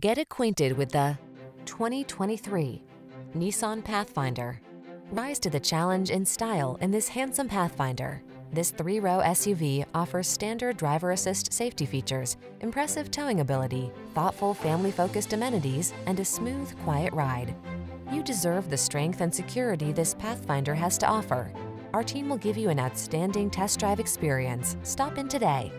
Get acquainted with the 2023 Nissan Pathfinder. Rise to the challenge in style in this handsome Pathfinder. This three-row SUV offers standard driver assist safety features, impressive towing ability, thoughtful family-focused amenities, and a smooth, quiet ride. You deserve the strength and security this Pathfinder has to offer. Our team will give you an outstanding test drive experience. Stop in today.